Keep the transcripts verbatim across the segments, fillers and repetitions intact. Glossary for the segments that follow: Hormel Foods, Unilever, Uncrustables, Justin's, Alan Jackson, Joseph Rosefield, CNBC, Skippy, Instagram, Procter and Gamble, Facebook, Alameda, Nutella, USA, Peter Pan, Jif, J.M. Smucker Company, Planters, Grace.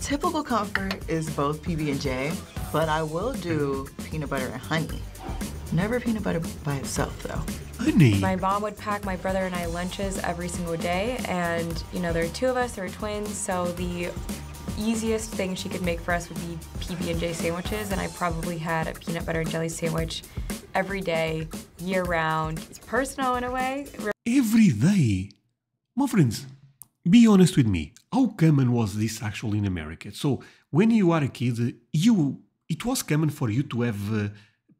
Typical comfort is both P B and J, but I will do peanut butter and honey. Never peanut butter by itself, though. Honey. My mom would pack my brother and I lunches every single day, and, you know, there are two of us, there are twins, so the easiest thing she could make for us would be P B and J sandwiches, and I probably had a peanut butter and jelly sandwich every day, year-round. It's personal in a way. Every day? My friends, be honest with me. How common was this actually in America? So, when you are a kid, you it was common for you to have uh,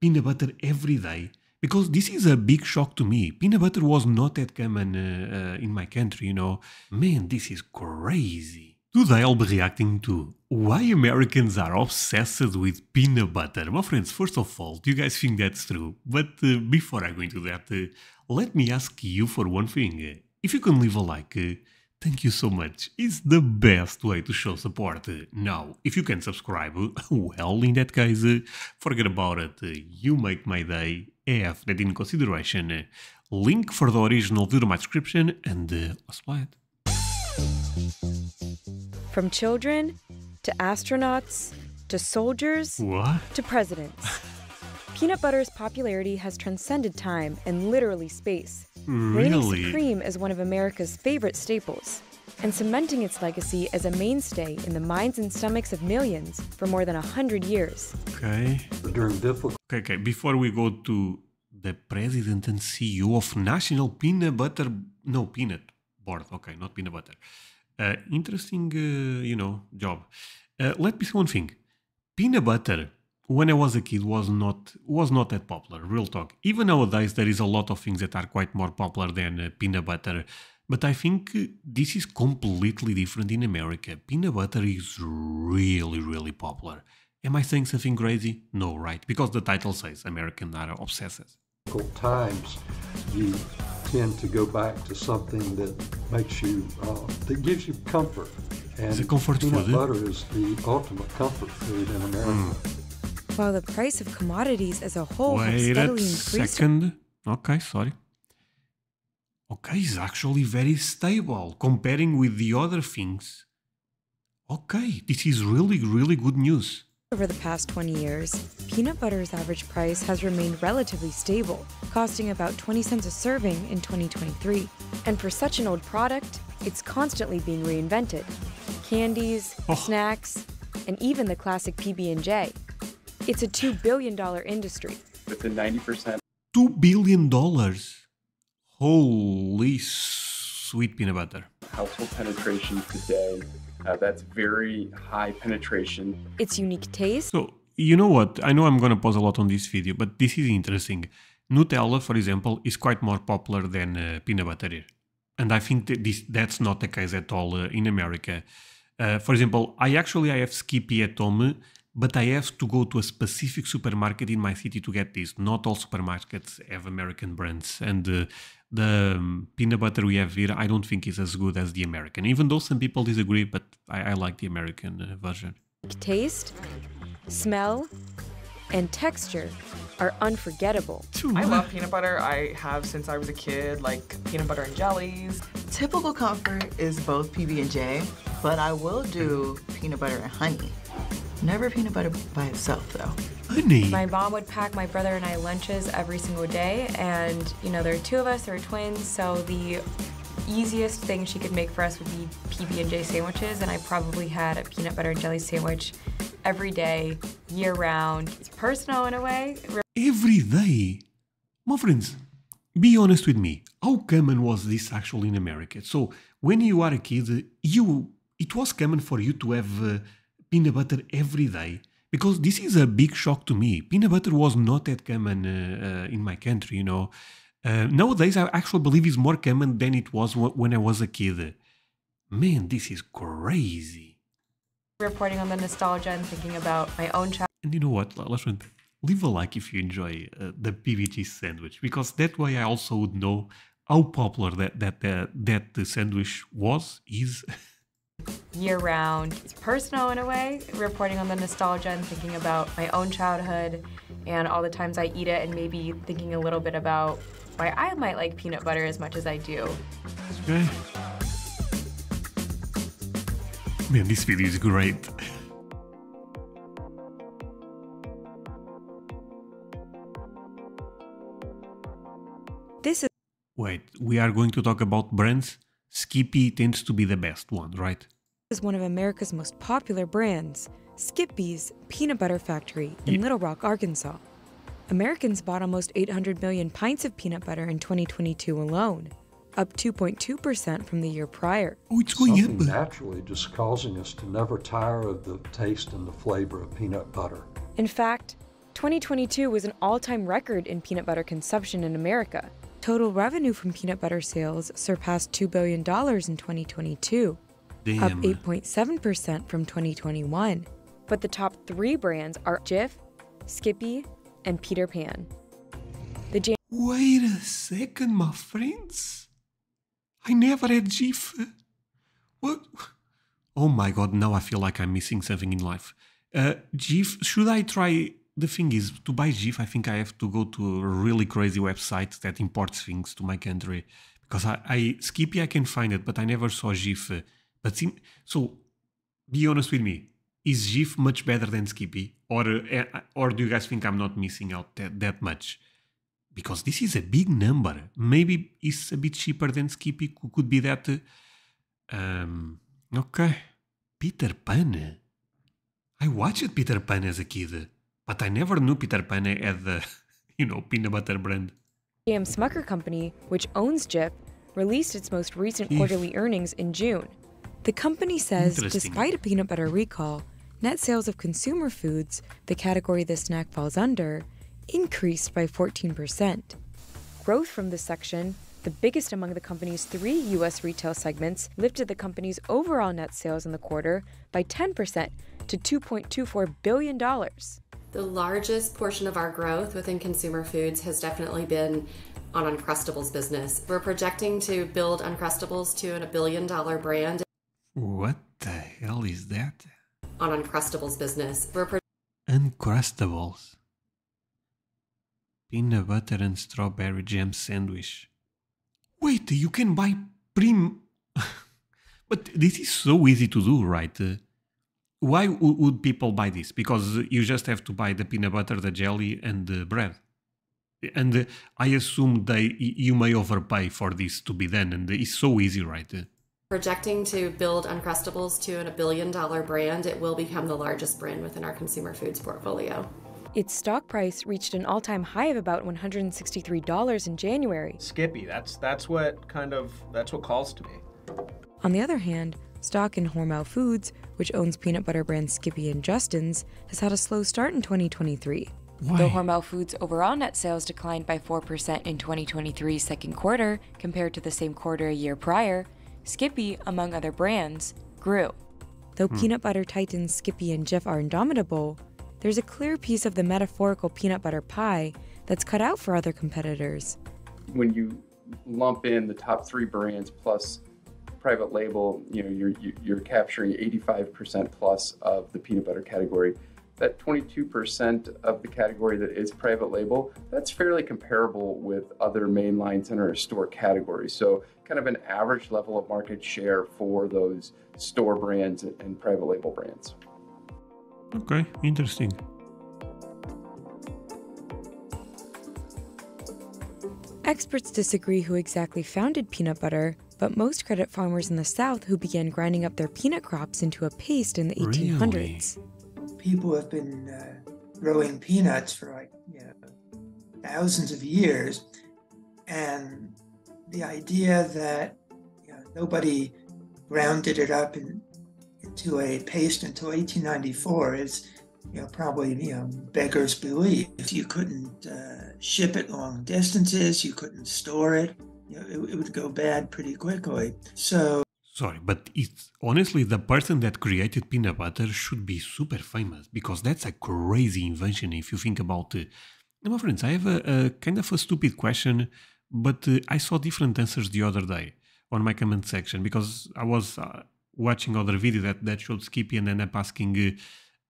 peanut butter every day. Because this is a big shock to me. Peanut butter was not that common uh, uh, in my country, you know. Man, this is crazy. Today I'll be reacting to why Americans are obsessed with peanut butter. My friends, first of all, do you guys think that's true? But uh, before I go into that, uh, let me ask you for one thing. If you can leave a like, uh, thank you so much. It's the best way to show support. Uh, now, if you can subscribe, well, in that case, uh, forget about it. Uh, you make my day. Have that in consideration. Uh, link for the original video in my description, and uh, let's play it. From children, to astronauts, to soldiers, what? To presidents. Peanut butter's popularity has transcended time and literally space. Really? Reigning supreme as one of America's favorite staples, and cementing its legacy as a mainstay in the minds and stomachs of millions for more than a hundred years. Okay. During difficult. Okay, okay. Before we go to the president and C E O of National Peanut Butter, no Peanut Board. Okay, not peanut butter. Uh, interesting, uh, you know, job. Uh, let me say one thing. Peanut butter, when I was a kid, was not was not that popular, real talk. Even nowadays, there is a lot of things that are quite more popular than uh, peanut butter. But I think this is completely different in America. Peanut butter is really, really popular. Am I saying something crazy? No, right? Because the title says Americans are obsessed. Times, you tend to go back to something that makes you, uh, that gives you comfort. And is it comfort peanut food? Butter is the ultimate comfort food in America. Mm. While the price of commodities as a whole has steadily increased. Wait a second. Okay, sorry. Okay, it's actually very stable comparing with the other things. Okay, this is really, really good news. Over the past twenty years, peanut butter's average price has remained relatively stable, costing about twenty cents a serving in twenty twenty-three. And for such an old product, it's constantly being reinvented. Candies, oh. snacks, and even the classic P B and J. It's a two billion dollar industry. With the ninety percent. two billion dollars? Holy sweet peanut butter. Household penetration today, uh, that's very high penetration. It's unique taste. So, you know what? I know I'm going to pause a lot on this video, but this is interesting. Nutella, for example, is quite more popular than uh, peanut butter here. And I think that this, that's not the case at all uh, in America. Uh, for example, I actually I have Skippy at home. But I have to go to a specific supermarket in my city to get this. Not all supermarkets have American brands. And uh, the um, peanut butter we have here, I don't think is as good as the American. Even though some people disagree, but I, I like the American uh, version. Taste, smell, and texture are unforgettable. I love peanut butter. I have since I was a kid, like peanut butter and jellies. Typical comfort is both P B and J, but I will do peanut butter and honey. Never peanut butter by itself, though. Honey. My mom would pack my brother and I lunches every single day, and, you know, there are two of us, there are twins, so the easiest thing she could make for us would be P B and J sandwiches, and I probably had a peanut butter and jelly sandwich every day, year-round. It's personal in a way. Every day? My friends, be honest with me. How common was this actually in America? So, when you are a kid, you it was common for you to have... Uh, peanut butter every day, because this is a big shock to me. Peanut butter was not that common uh, uh, in my country, you know. Uh, nowadays, I actually believe it's more common than it was when I was a kid. Man, this is crazy. Reporting on the nostalgia and thinking about my own childhood. And you know what, listen, leave a like if you enjoy uh, the P B and J sandwich, because that way I also would know how popular that, that, uh, that the sandwich was, is... year-round. It's personal in a way, reporting on the nostalgia and thinking about my own childhood and all the times I eat it, and maybe thinking a little bit about why I might like peanut butter as much as I do. Okay. Man, this video is great. This is. Wait, we are going to talk about brands? Skippy tends to be the best one, right? This is one of America's most popular brands, Skippy's Peanut Butter Factory in yeah. Little Rock, Arkansas. Americans bought almost eight hundred million pints of peanut butter in twenty twenty-two alone, up two point two percent from the year prior. Oh, it's going Something up. naturally just causing us to never tire of the taste and the flavor of peanut butter. In fact, twenty twenty-two was an all-time record in peanut butter consumption in America. Total revenue from peanut butter sales surpassed two billion dollars in twenty twenty-two, Damn. Up eight point seven percent from twenty twenty-one. But the top three brands are Jif, Skippy, and Peter Pan. The J Wait a second, my friends. I never had Jif. What? Oh my god, now I feel like I'm missing something in life. Uh, Jif, should I try... The thing is, to buy Jif, I think I have to go to a really crazy website that imports things to my country. Because I, I Skippy, I can find it, but I never saw Jif. But sim so, be honest with me. Is Jif much better than Skippy? Or or do you guys think I'm not missing out that, that much? Because this is a big number. Maybe it's a bit cheaper than Skippy. Could be that. Um, okay. Peter Pan. I watched Peter Pan as a kid. But I never knew Peter Pan had the, you know, peanut butter brand. J M Smucker Company, which owns Jif, released its most recent Jif. quarterly earnings in June. The company says, despite a peanut butter recall, net sales of consumer foods, the category this snack falls under, increased by fourteen percent. Growth from this section, the biggest among the company's three U S retail segments, lifted the company's overall net sales in the quarter by ten percent to two point two four billion dollars. The largest portion of our growth within consumer foods has definitely been on Uncrustables business. We're projecting to build Uncrustables to an a billion dollar brand. What the hell is that? On Uncrustables business. We're pro Uncrustables. Peanut butter and strawberry jam sandwich. Wait, you can buy prim... But this is so easy to do, right? Uh, Why would people buy this? Because you just have to buy the peanut butter, the jelly, and the bread. And I assume they you may overpay for this to be done, and it's so easy, right? Projecting to build Uncrustables to an a billion dollar brand, it will become the largest brand within our consumer foods portfolio. Its stock price reached an all-time high of about one hundred sixty-three dollars in January. Skippy, that's that's what kind of that's what calls to me. On the other hand, stock in Hormel Foods, which owns peanut butter brands Skippy and Justin's, has had a slow start in twenty twenty-three. Why? Though Hormel Foods' overall net sales declined by four percent in twenty twenty-three's second quarter compared to the same quarter a year prior, Skippy, among other brands, grew. Though hmm. peanut butter titans Skippy and Jif are indomitable, there's a clear piece of the metaphorical peanut butter pie that's cut out for other competitors. When you lump in the top three brands plus private label, you know, you're, you're capturing eighty-five percent plus of the peanut butter category. That twenty-two percent of the category that is private label, that's fairly comparable with other mainline center or store categories. So kind of an average level of market share for those store brands and private label brands. Okay, interesting. Experts disagree who exactly founded peanut butter, but most credit farmers in the South who began grinding up their peanut crops into a paste in the really? eighteen hundreds. People have been uh, growing peanuts for like you know, thousands of years, and the idea that you know, nobody grounded it up in, into a paste until eighteen ninety-four is you know, probably you know, beggar's belief. If you couldn't uh, ship it long distances, you couldn't store it. You know, it, it would go bad pretty quickly. So sorry, but it's honestly the person that created peanut butter should be super famous, because that's a crazy invention if you think about it. Uh, my friends, I have a, a kind of a stupid question, but uh, I saw different answers the other day on my comment section, because I was uh, watching other video that, that showed Skippy, and then I'm asking,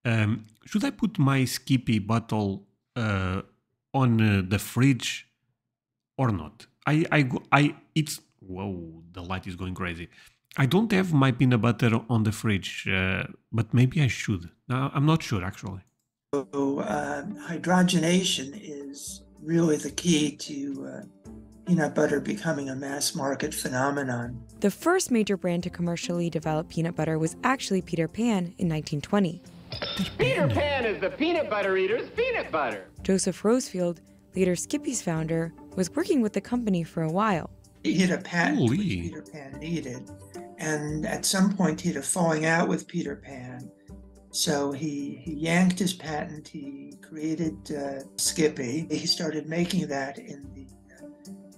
uh, um, should I put my Skippy bottle uh, on uh, the fridge or not? I, I, I, it's, whoa, the light is going crazy. I don't have my peanut butter on the fridge, uh, but maybe I should. No, I'm not sure, actually. So uh, hydrogenation is really the key to uh, peanut butter becoming a mass market phenomenon. The first major brand to commercially develop peanut butter was actually Peter Pan in nineteen twenty. Peter Pan is the peanut butter eater's peanut butter. Joseph Rosefield, later Skippy's founder, was working with the company for a while. He had a patent Holy. which Peter Pan needed, and at some point he had a falling out with Peter Pan. So he, he yanked his patent, he created uh, Skippy. He started making that in the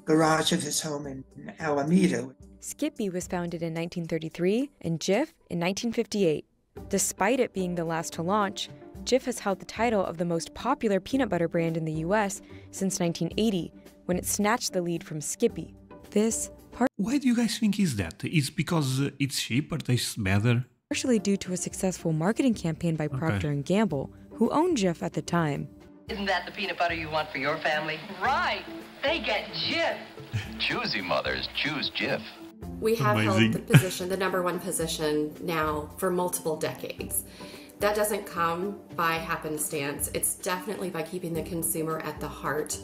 garage of his home in Alameda. Skippy was founded in nineteen thirty-three and Jif in nineteen fifty-eight. Despite it being the last to launch, Jif has held the title of the most popular peanut butter brand in the U S since nineteen eighty, when it snatched the lead from Skippy. This part... Why do you guys think is that? It's because it's cheaper, tastes better? Partially due to a successful marketing campaign by Procter and Gamble, who owned Jif at the time. Isn't that the peanut butter you want for your family? Right! They get Jif! Choosy mothers choose Jif. We have Amazing. held the position, the number one position now for multiple decades. That doesn't come by happenstance. It's definitely by keeping the consumer at the heart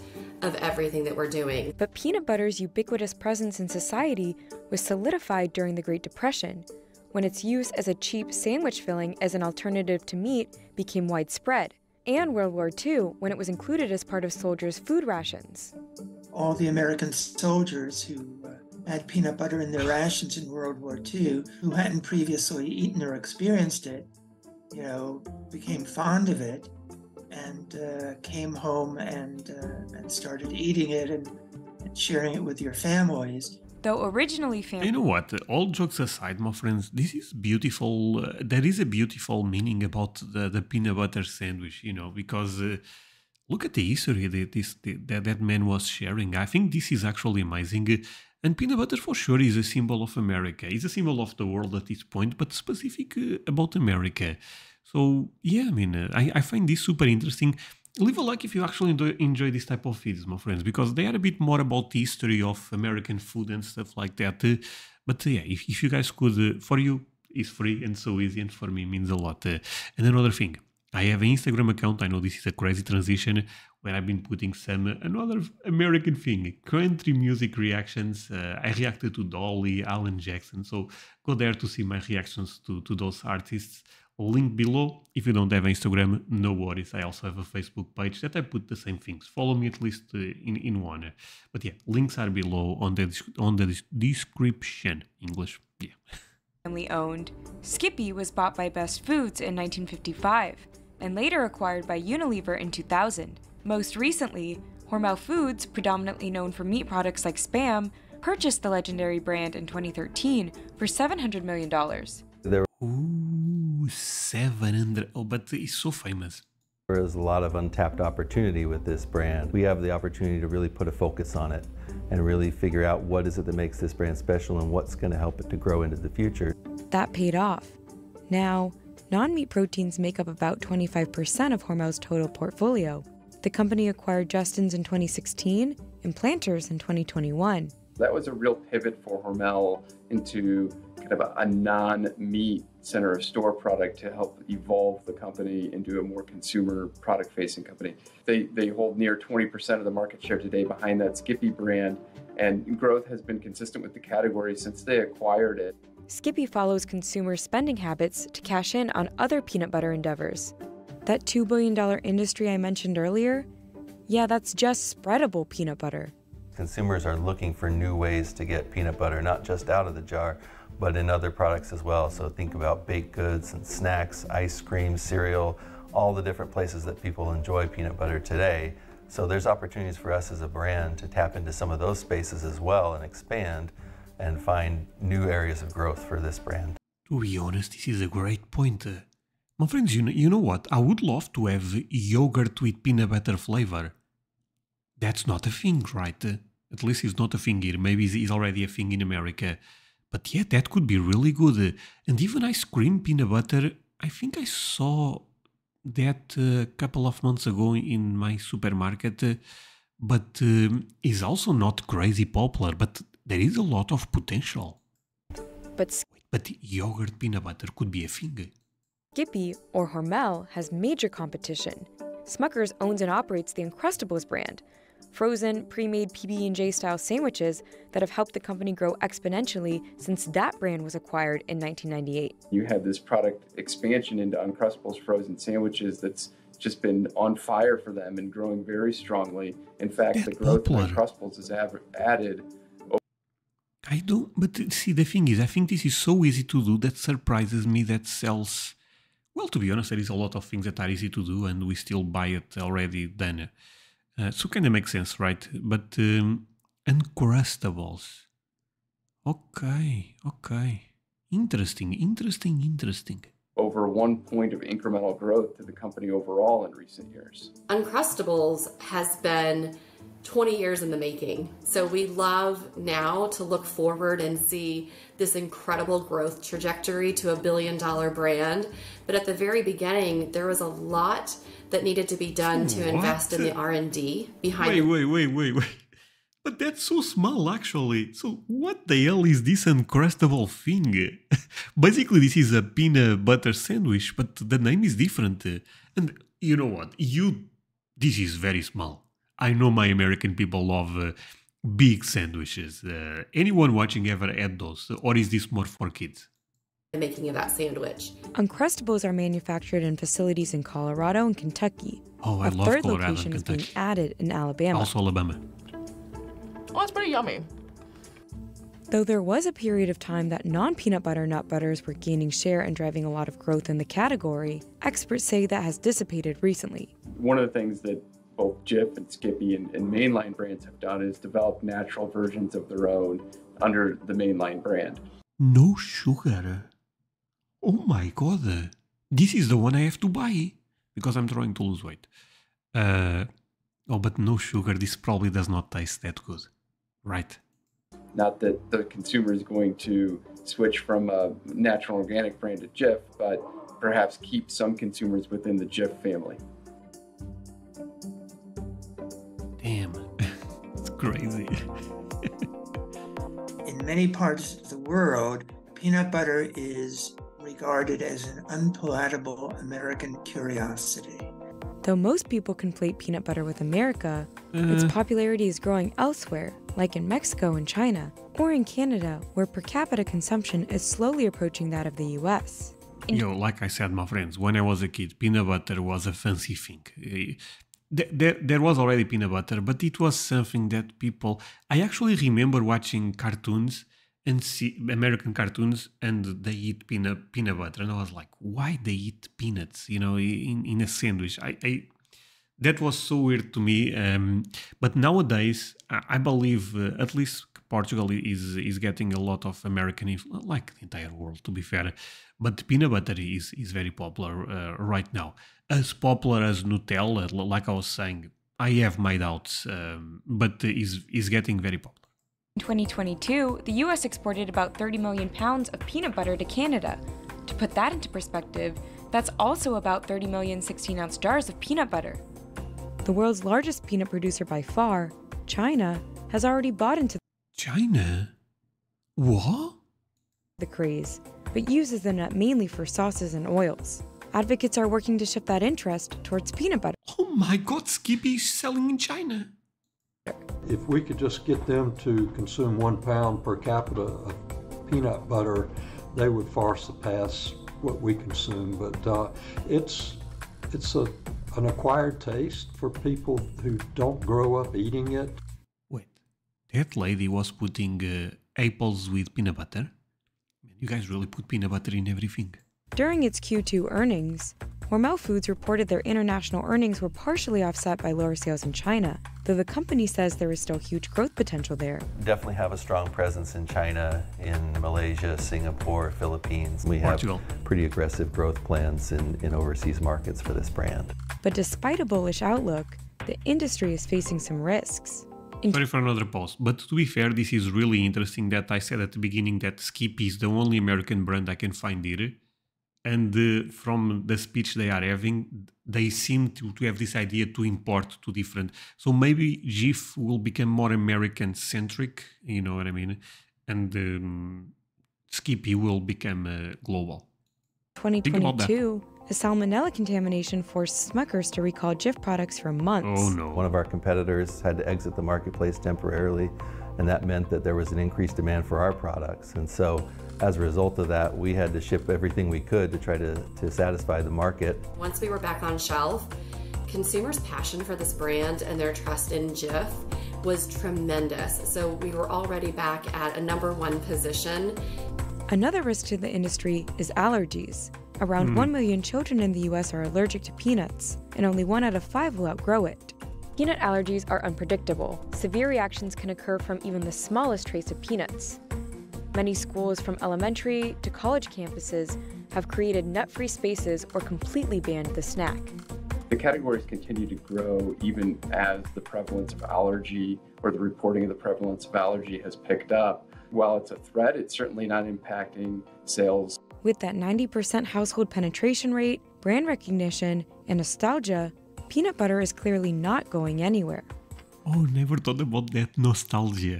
of everything that we're doing. But peanut butter's ubiquitous presence in society was solidified during the Great Depression, when its use as a cheap sandwich filling as an alternative to meat became widespread, and World War Two, when it was included as part of soldiers' food rations. All the American soldiers who uh, had peanut butter in their rations in World War Two, who hadn't previously eaten or experienced it, you know, became fond of it and uh, came home and, uh, and started eating it and, and sharing it with your families. Though originally family. You know what, all jokes aside, my friends, this is beautiful. Uh, there is a beautiful meaning about the, the peanut butter sandwich, you know, because uh, look at the history that, this, that that man was sharing. I think this is actually amazing. And peanut butter for sure is a symbol of America. It's a symbol of the world at this point, but specific uh, about America. So, yeah, I mean, uh, I, I find this super interesting. Leave a like if you actually enjoy this type of videos, my friends, because they are a bit more about the history of American food and stuff like that. Uh, but uh, yeah, if, if you guys could, uh, for you, it's free and so easy, and for me means a lot. Uh, and another thing, I have an Instagram account, I know this is a crazy transition, where I've been putting some, uh, another American thing, country music reactions. Uh, I reacted to Dolly, Alan Jackson, so go there to see my reactions to, to those artists. Link below. If you don't have Instagram, no worries. I also have a Facebook page that I put the same things. Follow me at least uh, in, in one. But yeah, links are below on the, on the description. English, yeah. Family owned, Skippy was bought by Best Foods in nineteen fifty-five and later acquired by Unilever in two thousand. Most recently, Hormel Foods, predominantly known for meat products like Spam, purchased the legendary brand in twenty thirteen for seven hundred million dollars. There seven hundred. Oh, but it's so famous. There is a lot of untapped opportunity with this brand. We have the opportunity to really put a focus on it and really figure out what is it that makes this brand special and what's going to help it to grow into the future. That paid off. Now, non-meat proteins make up about twenty-five percent of Hormel's total portfolio. The company acquired Justin's in twenty sixteen and Planters in twenty twenty-one. That was a real pivot for Hormel into kind of a, a non-meat center of store product to help evolve the company into a more consumer product facing company. They, they hold near twenty percent of the market share today behind that Skippy brand, and growth has been consistent with the category since they acquired it. Skippy follows consumer spending habits to cash in on other peanut butter endeavors. That two billion dollar industry I mentioned earlier? Yeah, that's just spreadable peanut butter. Consumers are looking for new ways to get peanut butter, not just out of the jar, but in other products as well. So think about baked goods and snacks, ice cream, cereal, all the different places that people enjoy peanut butter today. So there's opportunities for us as a brand to tap into some of those spaces as well and expand and find new areas of growth for this brand. To be honest, this is a great point. Uh, my friends, you know, you know what? I would love to have yogurt with peanut butter flavor. That's not a thing, right? Uh, at least it's not a thing here. Maybe it's already a thing in America. But yeah, that could be really good. Uh, and even ice cream peanut butter, I think I saw that a uh, couple of months ago in my supermarket. Uh, but um, it's also not crazy popular, but there is a lot of potential. But, but yogurt peanut butter could be a finger. Skippy, or Hormel, has major competition. Smucker's owns and operates the Uncrustables brand, frozen, pre-made P B and J style sandwiches that have helped the company grow exponentially since that brand was acquired in nineteen ninety-eight. You have this product expansion into Uncrustables frozen sandwiches that's just been on fire for them and growing very strongly. In fact, that the growth of Uncrustables is added. I don't, but see, the thing is, I think this is so easy to do that surprises me that sells. Well, to be honest, there is a lot of things that are easy to do and we still buy it already done. Uh, so kind of makes sense, right? But um, Uncrustables. Okay, okay. Interesting, interesting, interesting. Over one point of incremental growth to the company overall in recent years. Uncrustables has been twenty years in the making. So we love now to look forward and see this incredible growth trajectory to a billion dollar brand. But at the very beginning, there was a lot that needed to be done to what? invest in the R and D behind. Wait, wait, wait, wait, wait. But that's so small, actually. So what the hell is this Uncrustable thing? Basically, this is a peanut butter sandwich, but the name is different. And you know what? You, this is very small. I know my American people love uh, big sandwiches. Uh, anyone watching ever had those? Or is this more for kids? The making of that sandwich. Uncrustables are manufactured in facilities in Colorado and Kentucky. Oh, I love Colorado and Kentucky. A third location is being added in Alabama. Also Alabama. Oh, it's pretty yummy. Though there was a period of time that non-peanut butter nut butters were gaining share and driving a lot of growth in the category, experts say that has dissipated recently. One of the things that both Jif and Skippy and, and mainline brands have done is develop natural versions of their own under the mainline brand. No sugar. Oh my God. This is the one I have to buy because I'm trying to lose weight. Uh, oh, but no sugar. This probably does not taste that good, right? Not that the consumer is going to switch from a natural organic brand to Jif, but perhaps keep some consumers within the Jif family. Damn, it's crazy. In many parts of the world, peanut butter is regarded as an unpalatable American curiosity. Though most people conflate peanut butter with America, uh, its popularity is growing elsewhere, like in Mexico and China, or in Canada, where per capita consumption is slowly approaching that of the U S. You know, like I said, my friends, when I was a kid, peanut butter was a fancy thing. Uh, There, there was already peanut butter, but it was something that people... I actually remember watching cartoons, and see American cartoons, and they eat peanut, peanut butter. And I was like, why they eat peanuts, you know, in, in a sandwich? I, I That was so weird to me. Um, but nowadays, I believe uh, at least Portugal is, is getting a lot of American influence, like the entire world, to be fair. But peanut butter is, is very popular uh, right now. As popular as Nutella, like I was saying, I have my doubts, um, but is is getting very popular. In twenty twenty-two, the U S exported about thirty million pounds of peanut butter to Canada. To put that into perspective, that's also about thirty million sixteen ounce jars of peanut butter. The world's largest peanut producer by far, China, has already bought into China? What? The craze, but uses the nut mainly for sauces and oils. Advocates are working to shift that interest towards peanut butter. Oh my God, Skippy is selling in China. If we could just get them to consume one pound per capita of peanut butter, they would far surpass what we consume. But uh, it's it's a, an acquired taste for people who don't grow up eating it. Wait, that lady was putting uh, apples with peanut butter? You guys really put peanut butter in everything. During its Q two earnings, Hormel Foods reported their international earnings were partially offset by lower sales in China, though the company says there is still huge growth potential there. Definitely have a strong presence in China, in Malaysia, Singapore, Philippines. We have pretty aggressive growth plans in, in overseas markets for this brand. But despite a bullish outlook, the industry is facing some risks. In Sorry for another pause, but to be fair, this is really interesting that I said at the beginning that Skippy is the only American brand I can find here. And uh, from the speech they are having, they seem to, to have this idea to import to different. So maybe Jif will become more American-centric, you know what I mean? And um, Skippy will become uh, global. twenty twenty-two, a salmonella contamination forced Smuckers to recall Jif products for months. Oh no. One of our competitors had to exit the marketplace temporarily, and that meant that there was an increased demand for our products. And so, as a result of that, we had to ship everything we could to try to, to satisfy the market. Once we were back on shelf, consumers' passion for this brand and their trust in Jif was tremendous. So we were already back at a number one position. Another risk to the industry is allergies. Around mm. one million children in the U S are allergic to peanuts, and only one out of five will outgrow it. Peanut allergies are unpredictable. Severe reactions can occur from even the smallest trace of peanuts. Many schools, from elementary to college campuses, have created nut-free spaces or completely banned the snack. The categories continue to grow even as the prevalence of allergy or the reporting of the prevalence of allergy has picked up. While it's a threat, it's certainly not impacting sales. With that ninety percent household penetration rate, brand recognition, and nostalgia, peanut butter is clearly not going anywhere. Oh, never thought about that nostalgia.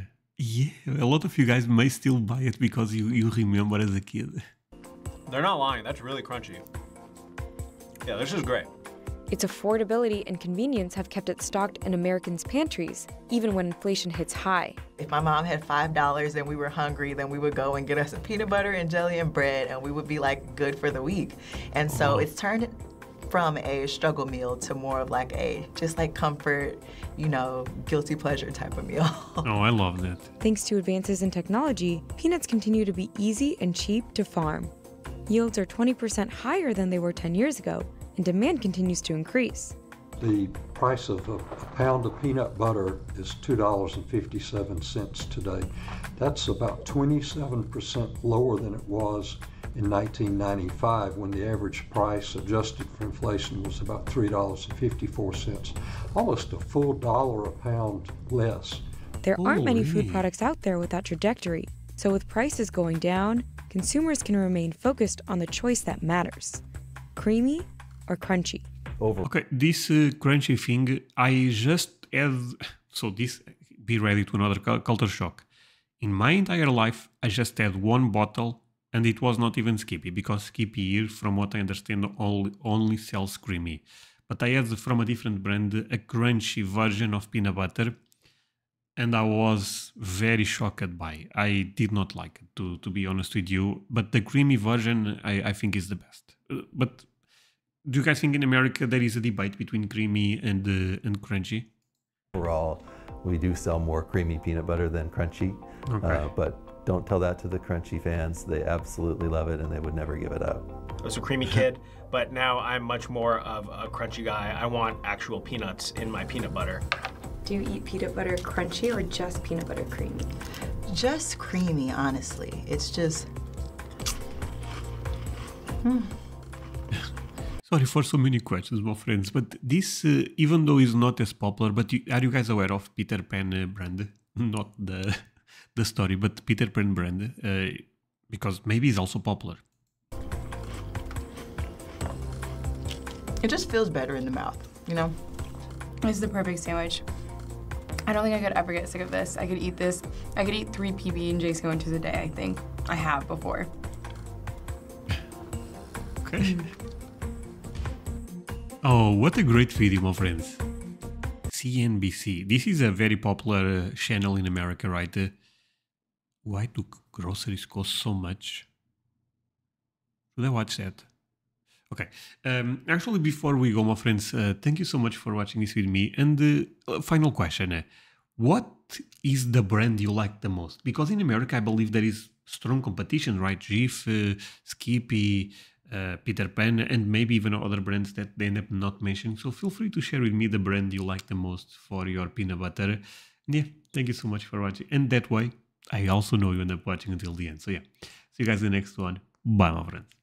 Yeah, a lot of you guys may still buy it because you, you remember as a kid. They're not lying, that's really crunchy. Yeah, this is great. Its affordability and convenience have kept it stocked in Americans' pantries, even when inflation hits high. If my mom had five dollars and we were hungry, then we would go and get us a peanut butter and jelly and bread, and we would be like good for the week. And so oh. it's turned from a struggle meal to more of like a just like comfort, you know, guilty pleasure type of meal. Oh, I love that. Thanks to advances in technology, peanuts continue to be easy and cheap to farm. Yields are twenty percent higher than they were ten years ago, and demand continues to increase. The price of a pound of peanut butter is two dollars and fifty-seven cents today. That's about twenty-seven percent lower than it was in nineteen ninety-five, when the average price adjusted for inflation was about three dollars and fifty-four cents, almost a full dollar a pound less. There Holy. aren't many food products out there with that trajectory, so with prices going down, consumers can remain focused on the choice that matters: creamy or crunchy. Over. Okay, this uh, crunchy thing, I just had, so this, be ready to another culture shock. In my entire life, I just had one bottle, and it was not even Skippy, because Skippy here, from what I understand, only, only sells creamy. But I had, from a different brand, a crunchy version of peanut butter, and I was very shocked by it. I did not like it, to, to be honest with you, but the creamy version, I, I think, is the best. Uh, but do you guys think in America there is a debate between creamy and, uh, and crunchy? Overall, we do sell more creamy peanut butter than crunchy, okay. uh, but don't tell that to the crunchy fans. They absolutely love it and they would never give it up. I was a creamy kid, but now I'm much more of a crunchy guy. I want actual peanuts in my peanut butter. Do you eat peanut butter crunchy or just peanut butter creamy? Just creamy, honestly. It's just... Hmm. Sorry for so many questions, my friends, but this, uh, even though it's not as popular, but you, are you guys aware of Peter Pan uh, brand? Not the the story, but Peter Pan brand, uh, because maybe it's also popular. It just feels better in the mouth, you know? It's the perfect sandwich. I don't think I could ever get sick of this. I could eat this. I could eat three P B and J sandwiches a day, I think. I have before. Okay. Oh, what a great video, my friends. C N B C. This is a very popular uh, channel in America, right? Uh, why do groceries cost so much? Should I watch that? Okay. Um, actually, before we go, my friends, uh, thank you so much for watching this with me. And uh, final question. Uh, what is the brand you like the most? Because in America, I believe there is strong competition, right? Jif, uh, Skippy, Uh, Peter Pan, and maybe even other brands that they end up not mentioning. So feel free to share with me the brand you like the most for your peanut butter. Yeah, thank you so much for watching. And that way, I also know you end up watching until the end. So yeah, see you guys in the next one. Bye, my friends.